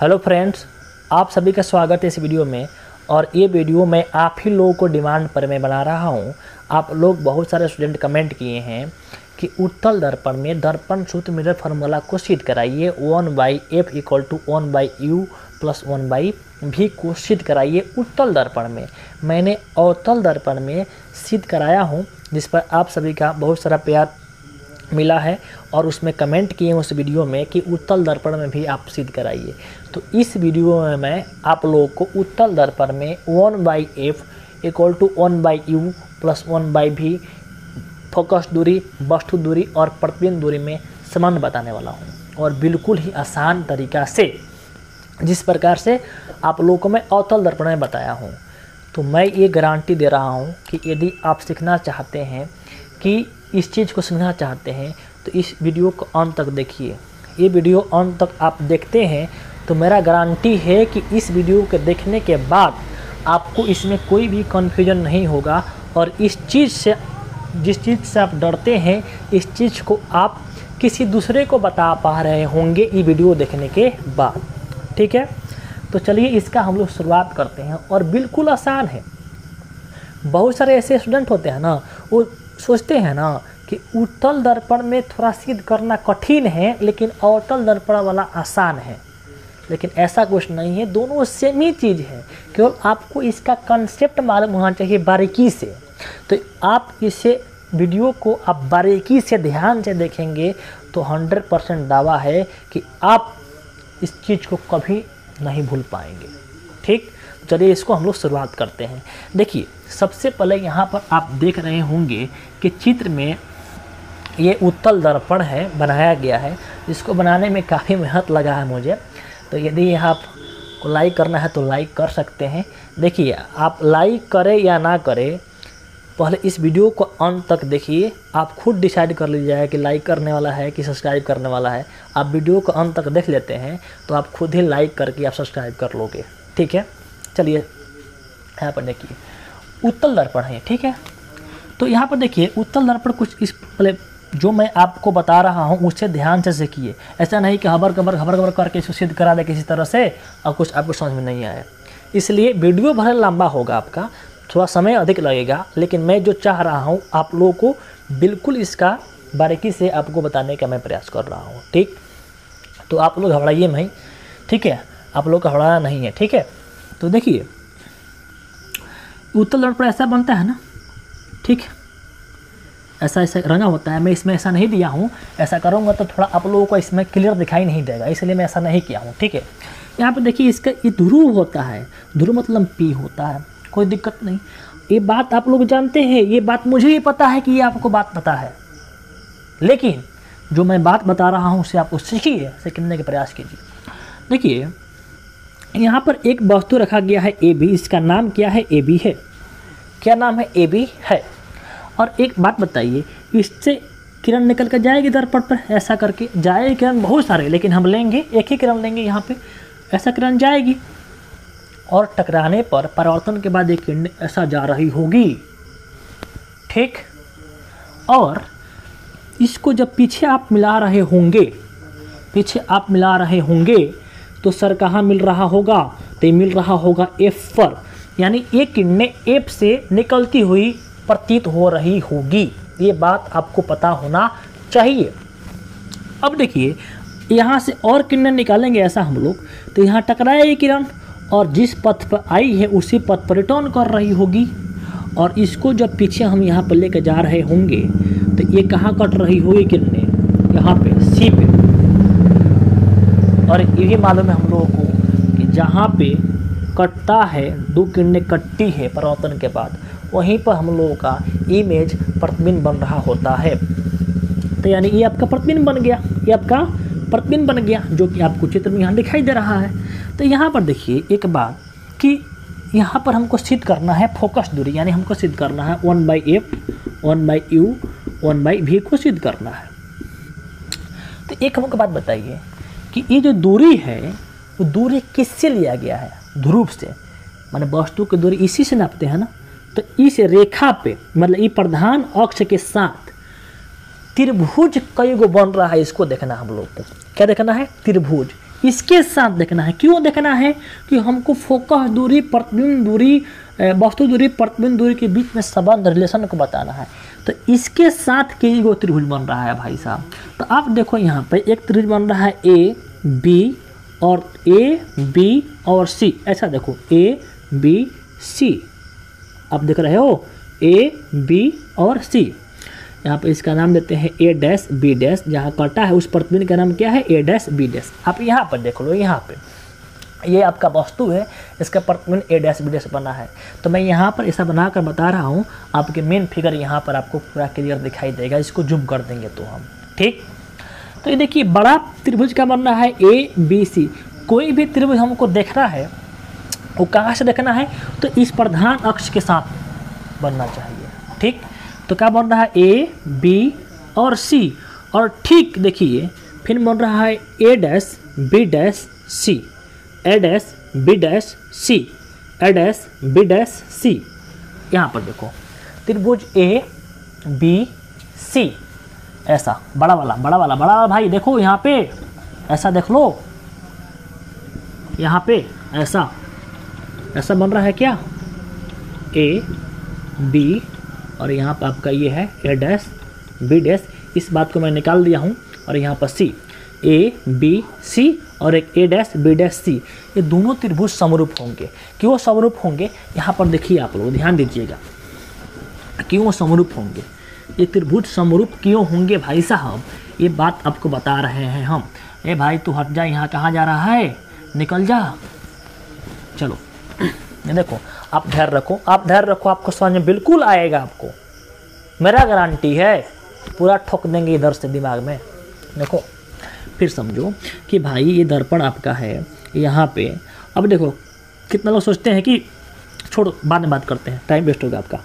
Hello friends, आप सभी का स्वागत है इस वीडियो में। और ये वीडियो मैं आप ही लोगों को डिमांड पर मैं बना रहा हूँ। आप लोग बहुत सारे स्टूडेंट कमेंट किए हैं कि उत्तल दर्पण में दर्पण सूत्र मिरर फार्मूला को सिद्ध कराइए, 1/F = 1/U + 1/V को सिद्ध कराइए उत्तल दर्पण में। मैंने अवतल दर्पण में सिद्ध कराया हूँ, जिस पर आप सभी का बहुत सारा प्यार मिला है और उसमें कमेंट किए उस वीडियो में कि उत्तल दर्पण में भी आप सिद्ध कराइए। तो इस वीडियो में मैं आप लोगों को उत्तल दर्पण में 1/F = 1/U + 1/V फोकस दूरी, वस्तु दूरी और प्रतिबिंब दूरी में समान बताने वाला हूँ, और बिल्कुल ही आसान तरीका से, जिस प्रकार से आप लोगों को मैं अवतल दर्पण में बताया हूँ। तो मैं ये गारंटी दे रहा हूँ कि यदि आप सीखना चाहते हैं, कि इस चीज़ को समझना चाहते हैं, तो इस वीडियो को अंत तक देखिए। ये वीडियो अंत तक आप देखते हैं तो मेरा गारंटी है कि इस वीडियो के देखने के बाद आपको इसमें कोई भी कन्फ्यूजन नहीं होगा, और इस चीज़ से, जिस चीज़ से आप डरते हैं, इस चीज़ को आप किसी दूसरे को बता पा रहे होंगे ये वीडियो देखने के बाद। ठीक है, तो चलिए इसका हम लोग शुरुआत करते हैं। और बिल्कुल आसान है। बहुत सारे ऐसे स्टूडेंट होते हैं ना, वो सोचते हैं ना कि उत्तल दर्पण में थोड़ा सिद्ध करना कठिन है, लेकिन अवतल दर्पण वाला आसान है। लेकिन ऐसा कुछ नहीं है, दोनों सेम ही चीज़ है, केवल आपको इसका कंसेप्ट मालूम होना चाहिए बारीकी से। तो आप इसे वीडियो को आप बारीकी से ध्यान से देखेंगे तो 100% दावा है कि आप इस चीज़ को कभी नहीं भूल पाएंगे। ठीक, चलिए इसको हम लोग शुरुआत करते हैं। देखिए, सबसे पहले यहाँ पर आप देख रहे होंगे कि चित्र में ये उत्तल दर्पण है, बनाया गया है। इसको बनाने में काफ़ी मेहनत लगा है मुझे। तो यदि आपको लाइक करना है तो लाइक कर सकते हैं। देखिए, आप लाइक करें या ना करें, पहले इस वीडियो को अंत तक देखिए। आप खुद डिसाइड कर लीजिएगा कि लाइक करने वाला है कि सब्सक्राइब करने वाला है। आप वीडियो को अंत तक देख लेते हैं तो आप खुद ही लाइक करके आप सब्सक्राइब कर लोगे। ठीक है, चलिए यहाँ पर देखिए, उत्तल दर्पण है। ठीक है, तो यहाँ पर देखिए उत्तल दर्पण कुछ इस, पहले जो मैं आपको बता रहा हूँ उससे ध्यान से सीखिए। ऐसा नहीं कि हबर कबर करके इसको सिद्ध करा दे किसी तरह से और कुछ आपको समझ में नहीं आया। इसलिए वीडियो भले लंबा होगा, आपका थोड़ा समय अधिक लगेगा, लेकिन मैं जो चाह रहा हूँ आप लोगों को बिल्कुल इसका बारीकी से आपको बताने का मैं प्रयास कर रहा हूँ। ठीक, तो आप लोग घबराइए नहीं। ठीक है, आप लोग घबराना नहीं है। ठीक है, तो देखिए उत्तल दर्पण ऐसा बनता है ना। ठीक, ऐसा ऐसा रंगा होता है। मैं इसमें ऐसा नहीं दिया हूँ, ऐसा करूँगा तो थोड़ा आप लोगों को इसमें क्लियर दिखाई नहीं देगा, इसलिए मैं ऐसा नहीं किया हूँ। ठीक है, यहाँ पर देखिए इसका ये ध्रुव होता है, ध्रुव मतलब P होता है। कोई दिक्कत नहीं, ये बात आप लोग जानते हैं, ये बात मुझे ही पता है कि ये आपको बात पता है, लेकिन जो मैं बात बता रहा हूँ उसे आपको सीखिए, सीखने के प्रयास कीजिए। देखिए यहाँ पर एक वस्तु रखा गया है AB, इसका नाम क्या है? AB है। क्या नाम है? AB है। और एक बात बताइए, इससे किरण निकल कर जाएगी दर्पण पर, ऐसा करके जाएगी किरण, बहुत सारे, लेकिन हम लेंगे एक ही किरण लेंगे। यहाँ पे ऐसा किरण जाएगी और टकराने पर परावर्तन के बाद एक किरण ऐसा जा रही होगी। ठीक, और इसको जब पीछे आप मिला रहे होंगे, तो सर कहाँ मिल रहा होगा? तो ये मिल रहा होगा F पर, यानी ये किरणें F से निकलती हुई प्रतीत हो रही होगी। ये बात आपको पता होना चाहिए। अब देखिए, यहाँ से और किरणें निकालेंगे ऐसा हम लोग, तो यहाँ टकराए किरण और जिस पथ पर आई है उसी पथ पर रिटर्न कर रही होगी। और इसको जब पीछे हम यहाँ पर लेकर जा रहे होंगे तो ये कहाँ कट रही होगी किरणें? यहाँ पे C पे। और यही मालूम है हम लोगों को कि जहाँ पे कटता है, दो किरणें कटती है परावर्तन के बाद, वहीं पर हम लोगों का इमेज प्रतिबिंब बन रहा होता है। तो यानी ये आपका प्रतिबिंब बन गया, ये आपका प्रतिबिंब बन गया, जो कि आपको चित्र में यहाँ दिखाई दे रहा है। तो यहाँ पर देखिए एक बात कि यहाँ पर हमको सिद्ध करना है फोकस दूरी, यानी हमको सिद्ध करना है 1/F, 1/U, 1/V को सिद्ध करना है। तो एक हमको बात बताइए कि ये जो दूरी है वो दूरी किससे लिया गया है? ध्रुव से, माने वस्तु की दूरी इसी से नापते हैं ना। तो इस रेखा पे, मतलब ये प्रधान अक्ष के साथ त्रिभुज कई गो बन रहा है, इसको देखना हम लोग को। क्या देखना है? त्रिभुज। इसके साथ देखना है। क्यों देखना है? कि हमको फोकस दूरी, प्रतिबिंब दूरी, वस्तु दूरी, प्रतिबिंब दूरी के बीच में संबंध, रिलेशन को बताना है। तो इसके साथ के एगो त्रिभुज बन रहा है भाई साहब। तो आप देखो यहाँ पे एक त्रिभुज बन रहा है ए बी और सी। ऐसा देखो ए बी सी, आप देख रहे हो ए बी और सी। यहाँ पे इसका नाम देते हैं ए डैश बी डैश, जहाँ कटा है उस प्रतिबिंब का नाम क्या है, ए डैश बी डैश। आप यहाँ पर देख लो, यहाँ पे ये आपका वस्तु है, इसका प्रतिबिंब ए डैश बी डैश बना है। तो मैं यहाँ पर ऐसा बना कर बता रहा हूँ, आपके मेन फिगर यहाँ पर आपको पूरा क्लियर दिखाई देगा, इसको जूम कर देंगे तो हम, ठीक। तो ये देखिए बड़ा त्रिभुज का बनना है ए बी सी। कोई भी त्रिभुज हमको देखना है, वो कहाँ से देखना है, तो इस प्रधान अक्ष के साथ बनना चाहिए, ठीक। तो क्या बन रहा है ए बी और सी, और ठीक देखिए फिर बन रहा है A dash B dash C, A dash B dash C, A dash B dash C. यहाँ पर देखो त्रिभुज ए बी सी, ऐसा बड़ा वाला, भाई देखो यहाँ पे ऐसा देख लो, यहाँ पे ऐसा बन रहा है क्या, ए बी और यहाँ पर आपका ये है ए डैश बी डैश। इस बात को मैं निकाल दिया हूँ, और यहाँ पर सी, ए बी सी और एक A dash B dash C. ये दोनों त्रिभुज समरूप होंगे। क्यों समरूप होंगे, यहाँ पर देखिए आप लोग ध्यान दीजिएगा, क्यों समरूप होंगे, ये त्रिभुज समरूप क्यों होंगे भाई साहब, ये बात आपको बता रहे हैं हम। ए भाई तू हट जा, यहाँ कहाँ जा रहा है, निकल जा। चलो ये देखो, आप धैर्य रखो, आपको समझ में बिल्कुल आएगा, आपको मेरा गारंटी है, पूरा ठोक देंगे इधर से दिमाग में। देखो फिर समझो कि भाई ये दर्पण आपका है यहाँ पे। अब देखो कितना लोग सोचते हैं कि छोड़ो बाद में बात करते हैं, टाइम वेस्ट होगा आपका।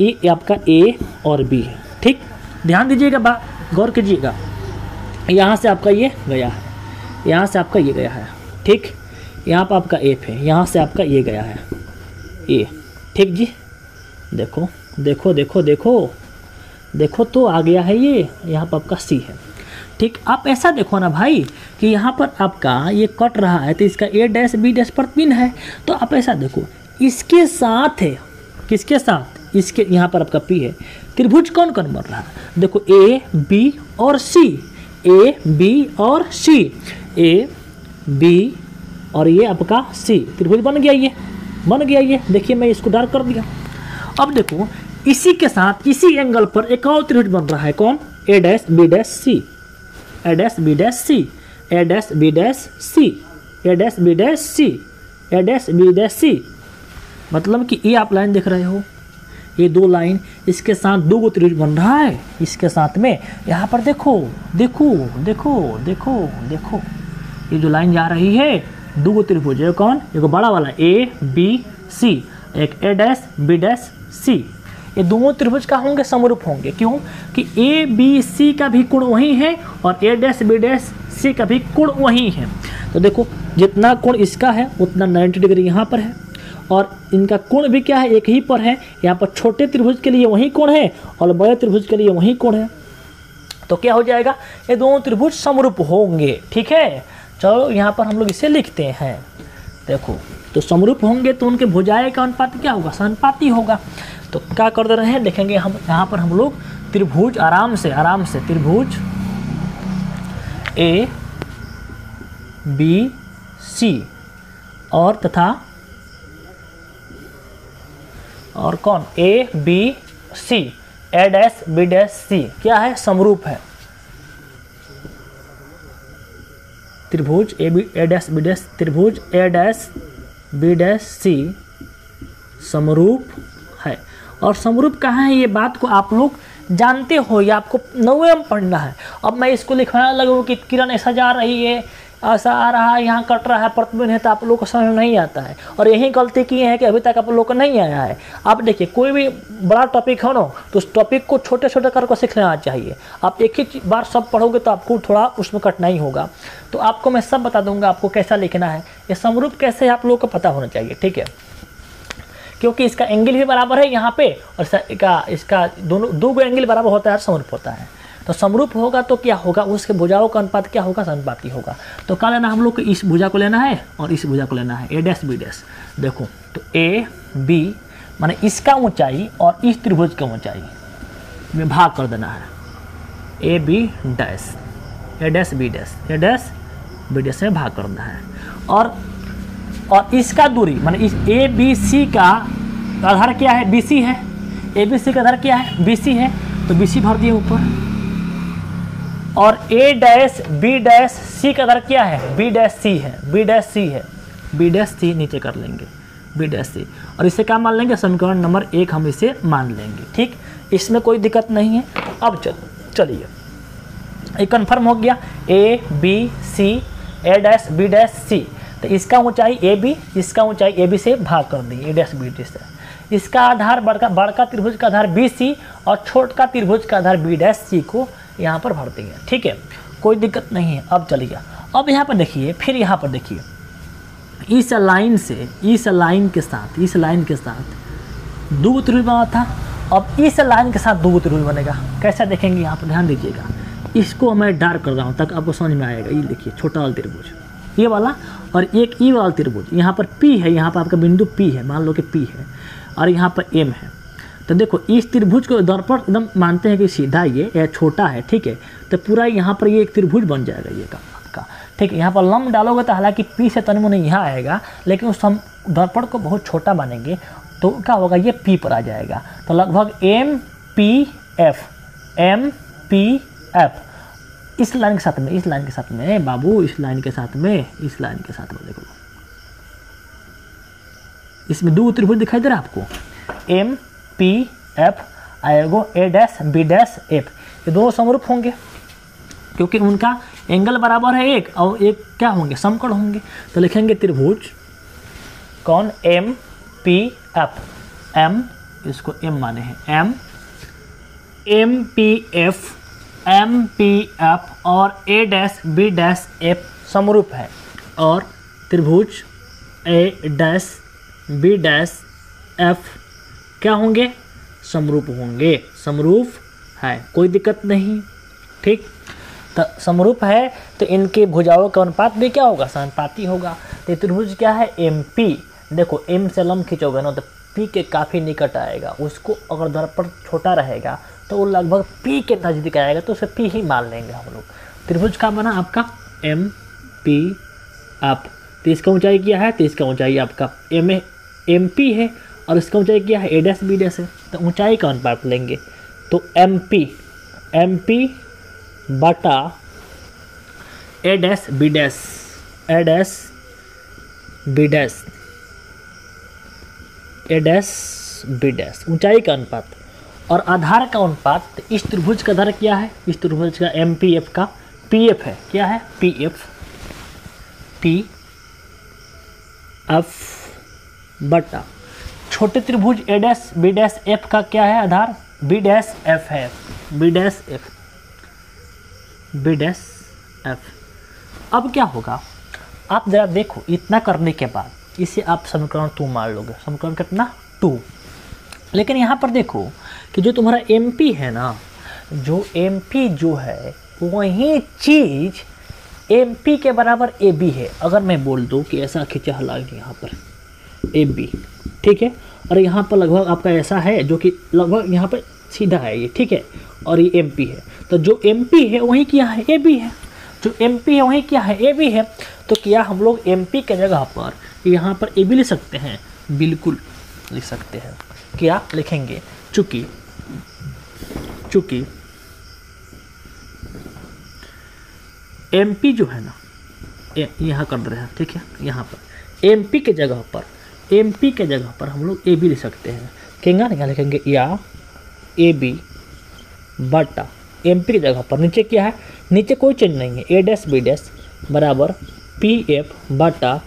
ये आपका ए और बी है, ठीक। ध्यान दीजिएगा, गौर कीजिएगा, यहाँ से आपका ये गया है, यहाँ से आपका ये गया है, ठीक। यहाँ पर आपका एफ है, यहाँ से आपका ये गया है ए, ठीक जी। देखो देखो देखो देखो देखो तो आ गया है ये, यहाँ पर आपका सी है, ठीक। आप ऐसा देखो ना भाई कि यहाँ पर आपका ये कट रहा है, तो इसका ए डैश बी डैश प्रतिबिंब है। तो आप ऐसा देखो इसके साथ है, किसके साथ, इसके यहाँ पर आपका पी है। त्रिभुज कौन कौन बन रहा है, देखो ए बी और सी, ए बी और सी, ए बी और ये आपका सी त्रिभुज बन गया, ये बन गया, ये देखिए मैं इसको डार्क कर दिया। अब देखो इसी के साथ इसी एंगल पर एक और त्रिभुज बन रहा है, कौन, A dash B dash C, A dash B dash C, A dash B dash C, A dash B dash C, A dash B dash C. मतलब कि ये आप लाइन देख रहे हो, ये दो लाइन, इसके साथ दो गो त्रिभुज बन रहा है इसके साथ में। यहाँ पर देखो देखो देखो देखो देखो ये जो लाइन जा रही है, दो गो त्रिभुज है, कौन, एगो बड़ा वाला ए बी सी, एक A dash B dash C. ये दोनों त्रिभुज का होंगे, समरूप होंगे। क्यों कि ए बी सी का भी कोण वही है और A dash B dash C का भी कोण वही है। तो देखो जितना कोण इसका है उतना 90 डिग्री यहाँ पर है, और इनका कोण भी क्या है, एक ही पर है। यहाँ पर छोटे त्रिभुज के लिए वही कोण है और बड़े त्रिभुज के लिए वही कोण है। तो क्या हो जाएगा, ये दोनों त्रिभुज समरूप होंगे, ठीक है। चलो यहाँ पर हम लोग इसे लिखते हैं, देखो तो समरूप होंगे तो उनके भुजाएं का अनुपात क्या होगा, समानुपाती होगा। तो क्या कर दे रहे हैं, देखेंगे हम यहाँ पर, हम लोग त्रिभुज आराम से त्रिभुज ए बी सी और तथा और कौन, A B C, A dash B dash C क्या है, समरूप है। त्रिभुज A B A dash B dash, त्रिभुज A dash B dash C समरूप है। और समरूप कहाँ है, ये बात को आप लोग जानते हो, या आपको नौवें में पढ़ना है। अब मैं इसको लिखवाने लगूँ कि किरण ऐसा जा रही है, ऐसा आ रहा है, यहाँ कट रहा है, प्रतिबिंब है, तो आप लोगों को समझ नहीं आता है। और यही गलती की है कि अभी तक आप लोगों को नहीं आया है। आप देखिए कोई भी बड़ा टॉपिक हो ना, तो उस टॉपिक को छोटे छोटे करके सीख लेना चाहिए। आप एक ही बार सब पढ़ोगे तो आपको थोड़ा उसमें कठिनाई होगा। तो आपको मैं सब बता दूंगा, आपको कैसा लिखना है, ये समरूप कैसे है आप लोगों को पता होना चाहिए, ठीक है। क्योंकि इसका एंगल भी बराबर है यहाँ पे, और इसका दोनों दो एंगल बराबर होता है, समरूप होता है। तो समरूप होगा तो क्या होगा, उसके भुजाओं का अनुपात क्या होगा, समानुपाती होगा। तो क्या लेना हम लोग को, इस भुजा को लेना है और इस भुजा को लेना है, ए डैश बी डैश। देखो तो ए बी माने इसका ऊंचाई और इस त्रिभुज की ऊंचाई में भाग कर देना है, A B dash, A dash B dash, A dash B dash में भाग करना है। और इसका दूरी माने इस ए बी सी का आधार क्या है, बी सी है, ए बी सी का आधार क्या है, बी सी है, तो बी सी भर दिए ऊपर। और A dash B dash C का आधार क्या है, बी डैश सी है, बी डैश सी है, बी डैश सी नीचे कर लेंगे, बी डैश सी। और इसे क्या मान लेंगे, समीकरण नंबर 1 हम इसे मान लेंगे, ठीक, इसमें कोई दिक्कत नहीं है। अब चलिए ये कन्फर्म हो गया, A B C, A dash B dash C, तो इसका ऊंचाई ए बी, इसका ऊंचाई ए बी से भाग कर दी, ए डैश बी डैश। इसका आधार बड़का त्रिभुज का आधार बी सी और छोटा त्रिभुज का आधार बी डैश सी को यहाँ पर भर देंगे, ठीक है, कोई दिक्कत नहीं है। अब चलिए, अब यहाँ पर देखिए, फिर यहाँ पर देखिए, इस लाइन से, इस लाइन के साथ, इस लाइन के साथ दो त्रिभुज बना था, अब इस लाइन के साथ दो त्रिभुज बनेगा, कैसा देखेंगे, यहाँ पर ध्यान दीजिएगा। इसको मैं डार्क कर रहा हूँ ताकि आपको समझ में आएगा, ये देखिए छोटा वाला त्रिभुज ये वाला और एक ई वाला त्रिभुज, यहाँ पर पी है, यहाँ पर आपका बिंदु पी है, मान लो कि पी है, और यहाँ पर एम है। तो देखो इस त्रिभुज को दर्पण एकदम मानते हैं कि सीधा ये छोटा है, ठीक है, तो पूरा यहाँ पर ये एक त्रिभुज बन जाएगा ये का आपका, ठीक है। यहाँ पर लंब डालोगे तो हालांकि पी से तनमुन यहाँ आएगा, लेकिन उस हम दर्पण को बहुत छोटा मानेंगे तो क्या होगा, ये पी पर आ जाएगा। तो लगभग M P F, M P F, इस लाइन के साथ में, इस लाइन के साथ में बाबू, इस लाइन के साथ में, इस लाइन के साथ में, देखो इसमें दो त्रिभुज दिखाई दे रहा है आपको, एम पी एफ आएगा, A dash B dash F, ये दोनों समरूप होंगे क्योंकि उनका एंगल बराबर है एक और एक क्या होंगे, समकोण होंगे। तो लिखेंगे त्रिभुज कौन, एम पी एफ, एम इसको एम माने हैं, M, M P F, M P F और A dash B dash F समरूप है, और त्रिभुज A dash B dash F क्या होंगे, समरूप होंगे, समरूप है, कोई दिक्कत नहीं, ठीक। तो समरूप है तो इनके भुजाओं का अनुपात भी क्या होगा, समानुपाती होगा। तो त्रिभुज क्या है, एम पी, देखो एम से लंब खींचोगे ना तो पी के काफ़ी निकट आएगा, उसको अगर दर्पण छोटा रहेगा तो वो लगभग पी के नज़दीक आएगा, तो उसे पी ही मान लेंगे हम लोग। त्रिभुज का बना आपका एम पी एफ, तो इसका ऊंचाई क्या है, तो इसका ऊंचाई आपका एम एम पी है और इसका ऊंचाई क्या है, ए डैश बी डैश है, तो ऊंचाई का अनुपात लेंगे। तो एम पी बटा A dash B dash, A dash B dash, A dash B dash, ऊंचाई का अनुपात और आधार का अनुपात। इस त्रिभुज का आधार क्या है, इस त्रिभुज का एम पी एफ का पी एफ है, क्या है, पी एफ, पी एफ बटा छोटे त्रिभुज A dash B dash F का क्या है आधार, बी डैश एफ है, B dash F, B dash F. अब क्या होगा, आप जरा देखो, इतना करने के बाद इसे आप समीकरण 2 मान लोगे, समीकरण कितना, 2। लेकिन यहाँ पर देखो कि जो तुम्हारा एम पी है ना, जो एम पी जो है वही चीज़ एम पी के बराबर ए बी है। अगर मैं बोल दूँ कि ऐसा खींचा हालांकि यहाँ पर ए बी, ठीक है, और यहाँ पर लगभग आपका ऐसा है जो कि लगभग यहाँ पर सीधा है ये, ठीक है, और ये एम पी है, तो जो एम पी है वही क्या है, ए बी है, जो एम पी है वही क्या है, ए बी है। तो क्या हम लोग एम पी के जगह पर यहाँ पर ए बी लिख सकते हैं, बिल्कुल लिख सकते हैं। क्या लिखेंगे, चूँकि चूँकि एम पी जो है ना, यहाँ कर रहे हैं, ठीक है, यहाँ पर एम पी के जगह पर, एम पी के जगह पर हम लोग ए बी लिख सकते हैं, कहेंगे ना, यहाँ लिखेंगे या ए बी बटा एम पी की जगह पर, नीचे क्या है, नीचे कोई चेंज नहीं है, ए डैश बी डैश बराबर पी एफ बटा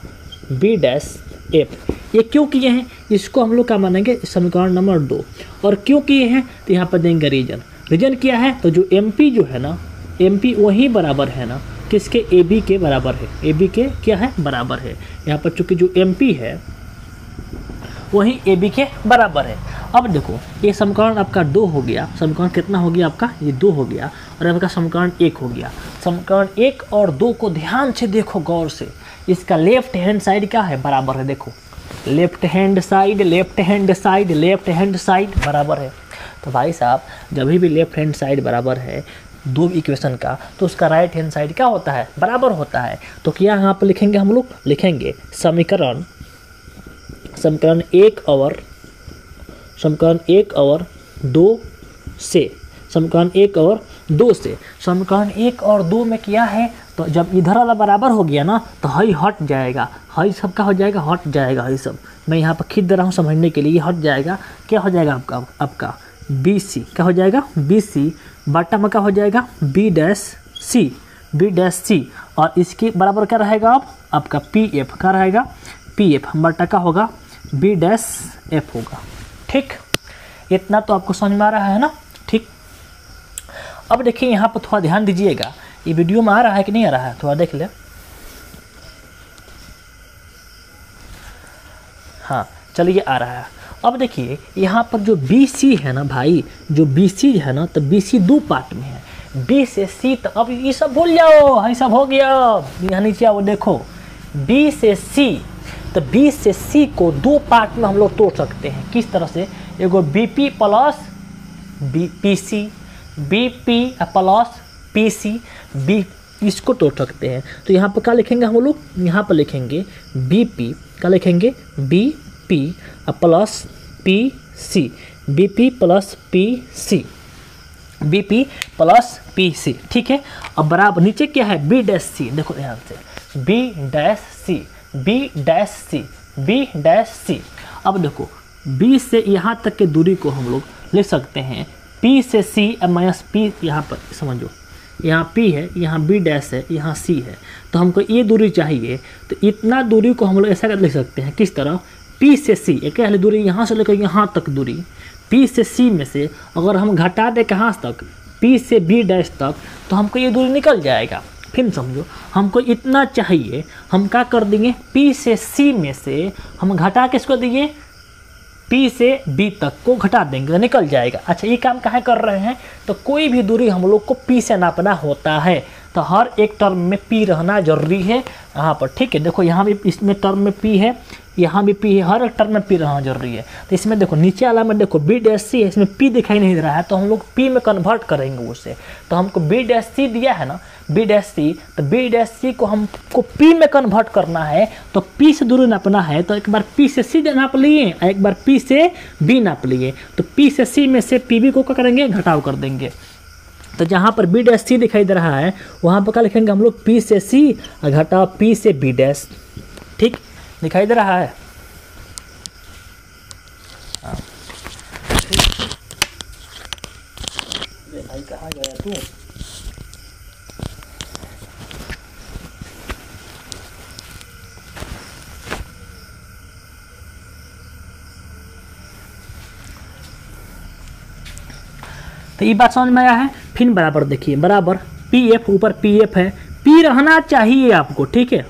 बी डैश एफ। ये क्यों किए हैं, इसको हम लोग क्या मानेंगे, समीकरण नंबर 2। और क्यों किए हैं, तो यहाँ पर देंगे रीजन, रीजन क्या है, तो जो एम पी जो है ना, एम पी वही बराबर है ना किसके, ए बी के बराबर है, ए बी के क्या है, बराबर है। यहाँ पर चूँकि जो एम पी है वही ए बी के बराबर है। अब देखो ये समीकरण आपका दो हो गया, समीकरण कितना हो गया आपका, ये दो हो गया, और आपका समीकरण एक हो गया। समीकरण एक और दो को ध्यान से देखो, गौर से, इसका लेफ्ट हैंड साइड क्या है, बराबर है। देखो left hand side, left hand side, left hand side बराबर है। तो भाई साहब जब भी लेफ्ट हैंड साइड बराबर है दो इक्वेशन का, तो उसका राइट हैंड साइड क्या होता है, बराबर होता है। तो क्या यहाँ पर लिखेंगे हम लोग, लिखेंगे समीकरण, समीकरण एक और, समीकरण एक और दो से, समीकरण एक और दो से, समीकरण एक और दो में क्या है, तो जब इधर वाला बराबर हो गया ना तो हई हट जाएगा, हई सब का हो जाएगा, हट जाएगा हई सब। मैं यहाँ पर खींच दे रहा हूँ समझने के लिए, हट जाएगा, क्या हो जाएगा आपका, आपका बी सी क्या हो जाएगा, बी सी बटा में क्या हो जाएगा, B dash C, B dash C, और इसके बराबर क्या रहेगा आप, आपका पी एफ क्या रहेगा, पी एफ बटा का होगा बी डैश एफ होगा। ठीक, इतना तो आपको समझ में आ रहा है ना। ठीक, अब देखिए यहाँ पर थोड़ा ध्यान दीजिएगा, ये वीडियो में आ रहा है कि नहीं आ रहा है, थोड़ा देख ले। हाँ चलिए आ रहा है। अब देखिए यहाँ पर जो बी सी है ना भाई, जो बी सी है ना, तो बी सी दो पार्ट में है, बी से सी। तो अब ये सब भूल जाओ, ये सब हो गया, यहाँ नीचे आओ, देखो बी से सी, तो बी से सी को दो पार्ट में हम लोग तोड़ सकते हैं। किस तरह से, एगो B P plus B P C, B P plus P C, B इसको तोड़ सकते हैं। तो यहाँ पर क्या लिखेंगे हम लोग, यहाँ पर लिखेंगे बी पी, क्या लिखेंगे B P plus P C, B P plus P C, B P plus P C. ठीक है, अब बराबर नीचे क्या है, बी डैश सी, देखो ध्यान से, B dash C, B dash C, B dash C. अब देखो बी से यहाँ तक के दूरी को हम लोग लिख सकते हैं पी से सी माइनस पी, यहाँ पर समझो यहाँ P है, यहाँ B डैश है, यहाँ C है, तो हमको ये दूरी चाहिए। तो इतना दूरी को हम लोग ऐसा कर लिख सकते हैं, किस तरह, P से C एक पहले दूरी, यहाँ से लेकर यहाँ तक दूरी P से C में से अगर हम घटा दें कहाँ तक, P से B डैश तक, तो हमको ये दूरी निकल जाएगा। फिर समझो हमको इतना चाहिए, हम क्या कर देंगे, P से C में से हम घटा किसको देंगे, P से B तक को घटा देंगे तो निकल जाएगा। अच्छा ये काम कहाँ कर रहे हैं, तो कोई भी दूरी हम लोग को P से नापना होता है तो हर एक टर्म में P रहना जरूरी है यहाँ पर। ठीक है, देखो यहाँ भी इसमें टर्म में P है, यहाँ भी P है, हर एक टर्म में P रहना जरूरी है। तो इसमें देखो नीचे वाला में देखो B डैश सी है, इसमें P दिखाई नहीं दे रहा है तो हम लोग P में कन्वर्ट करेंगे उसे। तो हमको B डैश सी दिया है ना, B डैश सी, तो B डैश सी को हमको P में कन्वर्ट करना है, तो P से दूरी नापना है, तो एक बार P से C नाप लिए, एक बार P से B नाप लिए, तो P से C में से PB को क्या करेंगे, घटाव कर देंगे। तो जहाँ पर B डैश सी दिखाई दे रहा है वहाँ पर क्या लिखेंगे हम लोग, P से C घटाव P से B डैश। ठीक दिखाई दे रहा है, भाई कहाँ गया तू। तो ये बात समझ में आया है। फिर बराबर देखिए, बराबर पी एफ, ऊपर पी एफ है, पी रहना चाहिए आपको। ठीक है,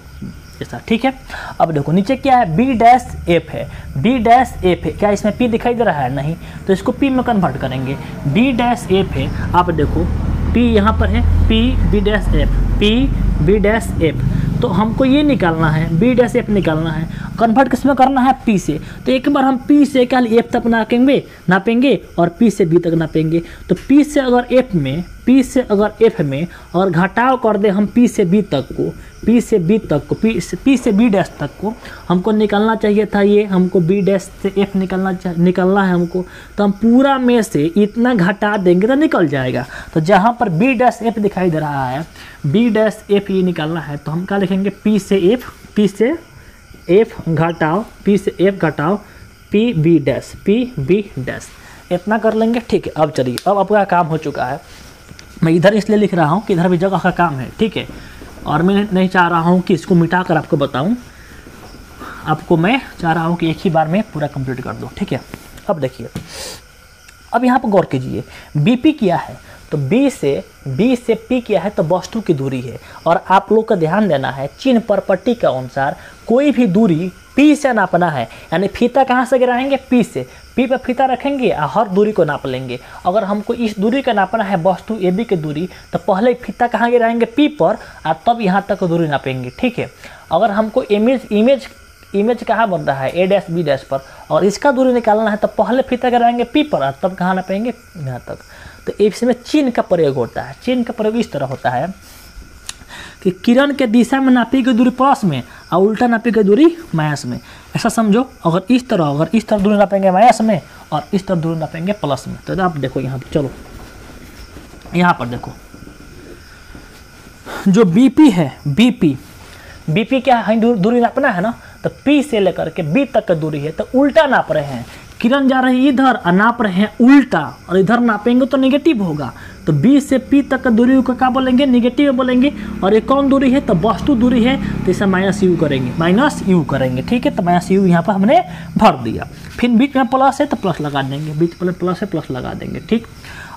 ठीक है। अब देखो नीचे क्या है, बी डैश एफ है, बी डैश एफ है, क्या इसमें पी दिखाई दे रहा है, नहीं, तो इसको पी में कन्वर्ट करेंगे, बी डैश एफ है। आप देखो पी यहाँ पर है, P B dash F, P B dash F, तो हमको ये निकालना है, बी डैश एफ निकालना है, कन्वर्ट किस में करना है, पी से। तो एक बार हम पी से क्या एफ तक नापेंगे, नापेंगे और पी से बी तक नापेंगे। तो पी से अगर एफ में, पी से अगर एफ में और घटाव कर दे हम पी से बी तक को, पी से बी तक को, पी से बी डैश तक को हमको निकालना चाहिए था, ये हमको बी डैश से एफ निकालना है हमको। तो हम पूरा में से इतना घटा देंगे तो निकल जाएगा। तो जहाँ पर बी डैश एफ दिखाई दे रहा है, बी डैश एफ ये निकालना है, तो हम क्या लिखेंगे, पी से एफ, पी से एफ घटाओ, पी से एफ घटाओ P B dash, P B dash, इतना कर लेंगे। ठीक है, अब चलिए, अब आपका काम हो चुका है। मैं इधर इसलिए लिख रहा हूँ कि इधर भी जगह का काम है। ठीक है, और मैं नहीं चाह रहा हूँ कि इसको मिटा कर आपको बताऊँ, आपको मैं चाह रहा हूँ कि एक ही बार में पूरा कंप्लीट कर दूँ। ठीक है, अब देखिए, अब यहाँ पर गौर कीजिए, बीपी क्या है, तो B से P क्या है तो वस्तु की दूरी है। और आप लोग का ध्यान देना है चिन्ह पर पट्टी के अनुसार कोई भी दूरी P से नापना है, यानी फीता कहाँ से गिराएंगे P से, P पर फीता रखेंगे और हर दूरी को नाप लेंगे। अगर हमको इस दूरी का नापना है वस्तु AB की दूरी तो पहले फीता कहाँ गिराएंगे P पर और तब यहाँ तक दूरी नापेंगे, ठीक है। अगर हमको इमेज कहाँ बन रहा है A' B' पर और इसका दूरी निकालना है तो पहले फीता गिराएंगे P पर और तब कहाँ नापेंगे यहाँ तक। तो इसमें चिन्ह का प्रयोग होता है। चिन्ह का प्रयोग इस तरह होता है कि किरण के दिशा में नापी गई दूरी प्लस में और उल्टा नापी गई दूरी माइनस में। ऐसा समझो, अगर इस तरह दूरी नापेंगे माइनस में और इस तरह दूरी नापेंगे प्लस में। तो आप देखो यहाँ पर, चलो यहाँ पर देखो जो बीपी है, बीपी क्या है, दूरी नापना है ना, तो पी से लेकर के बी तक का दूरी है तो उल्टा नाप रहे हैं। किरण जा रही है इधर और नाप रहे हैं उल्टा, और इधर नापेंगे तो नेगेटिव होगा। तो B से P तक का दूरी को क्या बोलेंगे, नेगेटिव बोलेंगे। और ये कौन दूरी है तो वस्तु दूरी है, तो इसे माइनस यू करेंगे, ठीक है। तो माइनस यू यहाँ पर हमने भर दिया, फिर बीच में प्लस है तो प्लस लगा देंगे, बीच में प्लस है प्लस लगा देंगे, ठीक।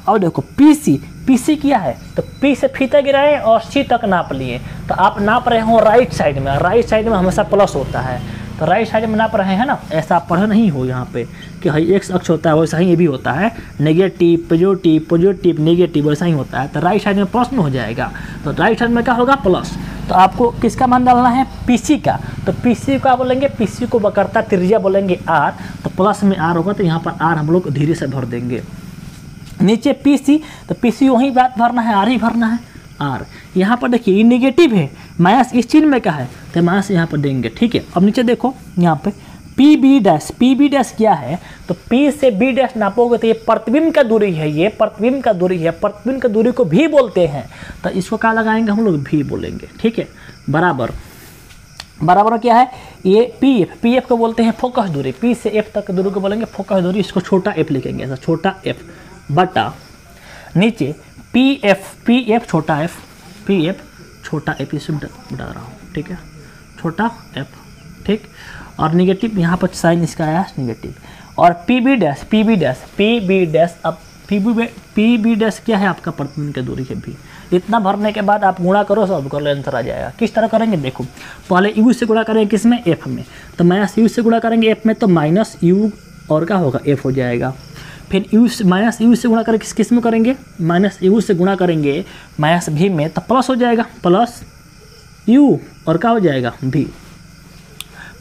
और देखो पी सी क्या है तो पी से फीता गिराए और सी तक नाप लिए, तो आप नाप रहे हो राइट साइड में, राइट साइड में हमेशा प्लस होता है, तो राइट साइड में नाप रहे हैं ना। ऐसा आप पढ़े नहीं हो यहाँ पे कि भाई एक्स अक्ष होता है, वैसा ही ये भी होता है, नेगेटिव पॉजिटिव पॉजिटिव नेगेटिव, वैसा ही होता है। तो राइट साइड में प्लस में हो जाएगा, तो राइट साइड में क्या होगा प्लस। तो आपको किसका मान डालना है पी सी का, तो पी सी का बोलेंगे, पी सी को बकरता त्रिज्या बोलेंगे आर, तो प्लस में आर होगा तो यहाँ पर आर हम लोग धीरे से भर देंगे। नीचे पीसी, तो पीसी वही बात भरना है, आर ही भरना है आर। यहाँ पर देखिए ये निगेटिव है, माइनस इस चिन्ह में क्या है तो माइनस यहाँ पर देंगे, ठीक है। अब नीचे देखो यहाँ पे पी बी डैश क्या है तो पी से बी डैश नापोगे तो ये प्रतिबिंब का दूरी है, ये प्रतिबिंब का दूरी है, प्रतिबिंब का दूरी को भी बोलते हैं, तो इसको क्या लगाएंगे हम लोग भी बोलेंगे, ठीक है। बराबर क्या है, ये पी एफ को बोलते हैं फोकस दूरी, पी से एफ तक दूरी को बोलेंगे फोकस दूरी, इसको छोटा एफ लिखेंगे, ऐसा छोटा एफ बटा नीचे पी एफ छोटा एफ इसे बता रहा हूँ, ठीक है, छोटा एफ, ठीक। और निगेटिव यहाँ पर साइन इसका आया निगेटिव। और पी बी डैश, अब पी बी डैश क्या है आपका प्रतिबिंब की दूरी है भी। इतना भरने के बाद आप गुणा करो, सब करो, आंसर आ जाएगा। किस तरह करेंगे देखो, पहले यू से गुणा करेंगे किसमें एफ में, तो माइनस यू से गुणा करेंगे एफ में तो माइनस यू और क्या होगा एफ हो जाएगा। फिर माइनस यू से गुणा करेंगे किस में करेंगे, माइनस यू से गुणा करेंगे माइनस भी में तो प्लस हो जाएगा, प्लस यू और क्या हो जाएगा भी।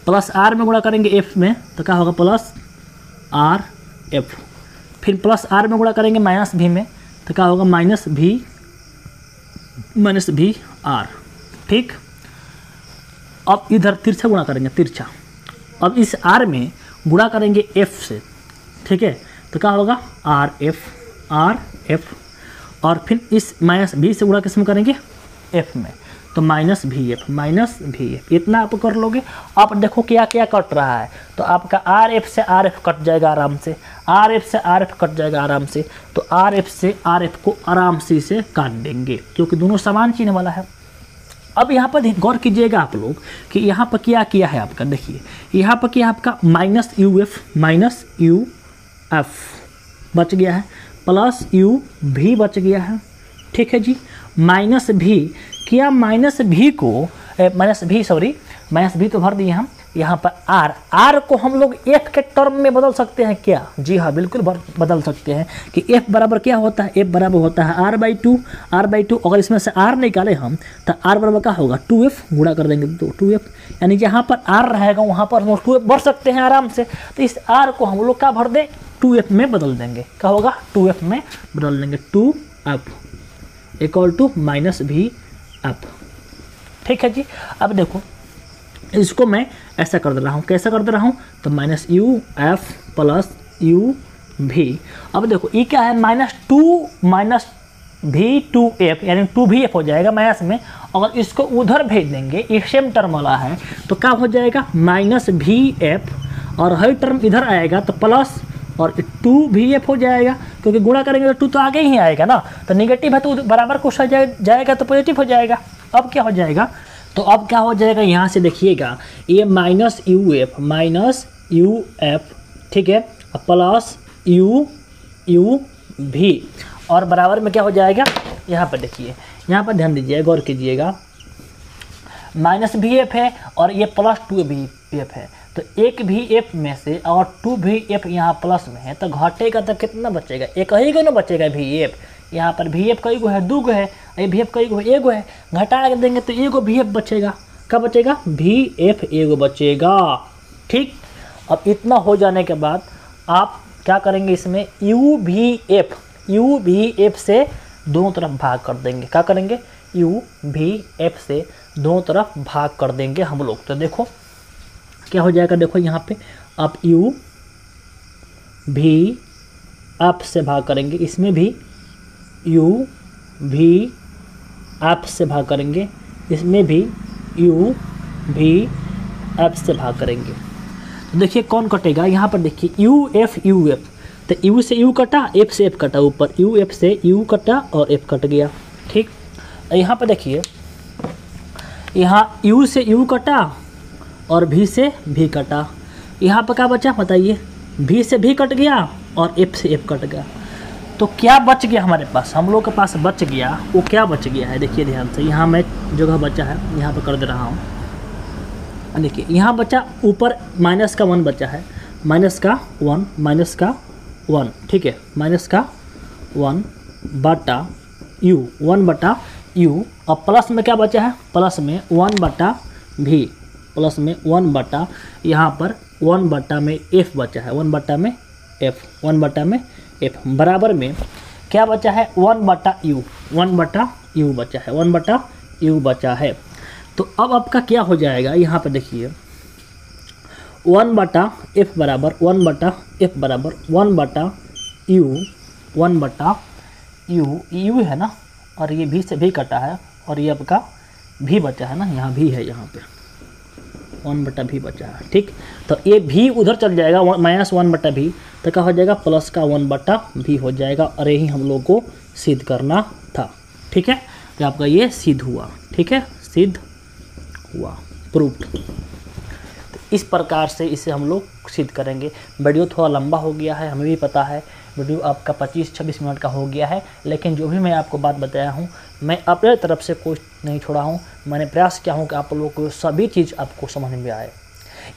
प्लस आर में गुणा करेंगे एफ में तो क्या होगा प्लस आर एफ। फिर प्लस आर में गुणा करेंगे माइनस भी में तो क्या होगा माइनस भी आर, ठीक। अब इधर तिरछा गुणा करेंगे तिरछा, अब इस आर में गुणा करेंगे एफ से, ठीक है, तो क्या होगा आर एफ। और फिर इस माइनस भी से गुणा किस में करेंगे एफ में तो माइनस भी एफ। इतना आप कर लोगे। आप देखो क्या क्या कट रहा है, तो आपका आर एफ कट जाएगा आराम से, आर एफ कट जाएगा आराम से, तो आर एफ को आराम से काट देंगे क्योंकि दोनों समान चिन्ह वाला है। अब यहाँ पर गौर कीजिएगा आप लोग कि यहाँ पर क्या किया है आपका, देखिए यहाँ पर क्या आपका माइनस यू एफ बच गया है, प्लस यू भी बच गया है, ठीक है जी। माइनस भी तो भर दिए हम। यहाँ पर आर को हम लोग एफ के टर्म में बदल सकते हैं क्या, जी हाँ बिल्कुल बदल सकते हैं कि एफ बराबर क्या होता है, एफ बराबर होता है आर बाई टू। अगर इसमें से आर निकाले हम तो आर बराबर क्या होगा 2f गुणा कर देंगे तो 2f, यानी जहाँ पर आर रहेगा वहाँ पर हम 2f भर सकते हैं आराम से। तो इस आर को हम लोग क्या भर दें 2f में बदल देंगे, क्या होगा 2f में बदल देंगे 2f equal to minus V f, ठीक है जी। अब देखो इसको मैं ऐसा कर दे रहा हूँ, कैसा कर दे रहा हूँ तो minus U F plus U V. अब देखो ये क्या है माइनस भी टू एफ यानी 2v एफ हो जाएगा माइनस में। अगर इसको उधर भेज देंगे ये सेम टर्म वाला है तो क्या हो जाएगा माइनस भी एफ, और हर टर्म इधर आएगा तो प्लस और 2v एफ हो जाएगा क्योंकि गुणा करेंगे तो 2 तो आगे ही आएगा ना, तो निगेटिव है तो बराबर कुछ हो जाएगा तो पॉजिटिव हो जाएगा। अब क्या हो जाएगा, तो अब क्या हो जाएगा यहाँ से देखिएगा ये माइनस यू एफ ठीक है प्लस यू भी। और बराबर में क्या हो जाएगा, यहाँ पर देखिए, यहाँ पर ध्यान दीजिए, गौर कीजिएगा, माइनस भी एफ है और ये प्लस टू भी एफ है, तो एक भी एफ में से और टू भी एफ यहाँ प्लस में है तो घटेगा तो कितना बचेगा, एक ही गो ना बचेगा भी एफ। यहाँ पर भी एफ कई गो है, दो गो है, ये भी एफ कई गो है, एगो है, घटा कर देंगे तो एगो भी एफ बचेगा, क्या बचेगा भी एफ एगो बचेगा। ठीक, अब इतना हो जाने के बाद आप क्या करेंगे, इसमें यू भी एफ से दोनों तरफ भाग कर देंगे, क्या करेंगे यू भी एफ से दोनों तरफ भाग कर देंगे हम लोग, तो देखो क्या हो जाएगा, देखो यहाँ पे आप यू भी एफ से भाग करेंगे, इसमें भी यू भी एफ से भाग करेंगे, इसमें भी यू भी एफ से भाग करेंगे, तो देखिए कौन कटेगा, यहाँ पर देखिए यू एफ, तो यू से यू कटा, एफ से एफ कटा, ऊपर यू एफ से यू कटा और एफ कट गया। ठीक, यहाँ पर देखिए, यहाँ यू से यू कटा और भी से भी कटा, यहाँ पर क्या बचा बताइए, भी से भी कट गया और एफ से एफ कट गया, तो क्या बच गया हमारे पास, हम लोग के पास बच गया, वो क्या बच गया है देखिए ध्यान से, यहाँ मैं जगह बचा है यहाँ पर कर दे रहा हूँ, देखिए यहाँ बचा ऊपर माइनस का वन बचा है, माइनस का वन, ठीक है, माइनस का वन बटा यू, वन बटा यू, और प्लस में क्या बचा है, प्लस में वन बटा भी, प्लस में वन बटा, यहाँ पर वन बटा में एफ बचा है, वन बटा में एफ बराबर में क्या बचा है, वन बटा यू बचा है। तो अब आपका क्या हो जाएगा, यहाँ पर देखिए, वन बटा यू है ना, और ये भी से भी कटा है और ये आपका भी बचा है ना, यहाँ भी है, यहाँ पे वन बटा भी बचा है। ठीक, तो ये भी उधर चल जाएगा, माइनस वन बटा भी, तो क्या हो जाएगा प्लस का वन बटा भी हो जाएगा, और यही हम लोग को सिद्ध करना था। ठीक है, तो आपका ये सिद्ध हुआ, ठीक है, सिद्ध हुआ, प्रूफ। तो इस प्रकार से इसे हम लोग सिद्ध करेंगे। वीडियो थोड़ा लंबा हो गया है, हमें भी पता है, वीडियो आपका 25-26 मिनट का हो गया है, लेकिन जो भी मैं आपको बात बताया हूँ, मैं अपने तरफ से कुछ नहीं छोड़ा हूँ, मैंने प्रयास किया हूँ कि आप लोगों को सभी चीज़ आपको समझ में आए।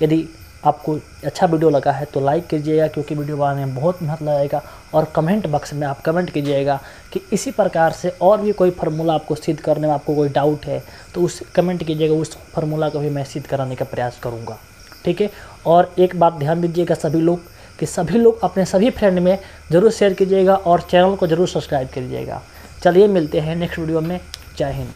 यदि आपको अच्छा वीडियो लगा है तो लाइक कीजिएगा, क्योंकि वीडियो बनाने में बहुत मेहनत लगेगा, और कमेंट बॉक्स में आप कमेंट कीजिएगा कि इसी प्रकार से और भी कोई फार्मूला आपको सिद्ध करने में आपको कोई डाउट है तो उस कमेंट कीजिएगा, उस फार्मूला को भी मैं सिद्ध कराने का प्रयास करूँगा। ठीक है, और एक बात ध्यान दीजिएगा सभी लोग कि सभी लोग अपने सभी फ्रेंड में ज़रूर शेयर कीजिएगा और चैनल को ज़रूर सब्सक्राइब कीजिएगा। चलिए मिलते हैं नेक्स्ट वीडियो में, जय हिंद।